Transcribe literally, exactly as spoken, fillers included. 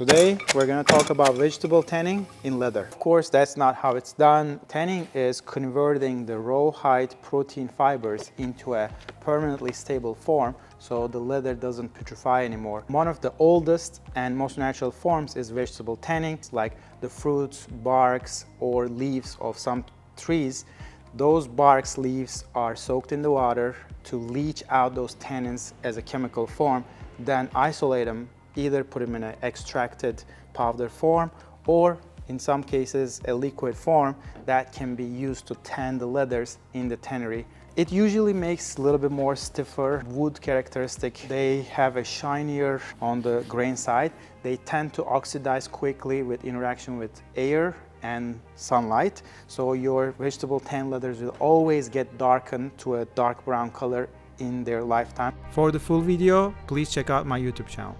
Today we're going to talk about vegetable tanning in leather. Of course, that's not how it's done. Tanning is converting the rawhide protein fibers into a permanently stable form so the leather doesn't putrefy anymore. One of the oldest and most natural forms is vegetable tanning, like the fruits, barks, or leaves of some trees. Those barks, leaves are soaked in the water to leach out those tannins as a chemical form, then isolate them, either put them in an extracted powder form or in some cases a liquid form that can be used to tan the leathers in the tannery. It usually makes a little bit more stiffer wood characteristic. They have a shinier on the grain side. They tend to oxidize quickly with interaction with air and sunlight. So your vegetable tan leathers will always get darkened to a dark brown color in their lifetime. For the full video, please check out my YouTube channel.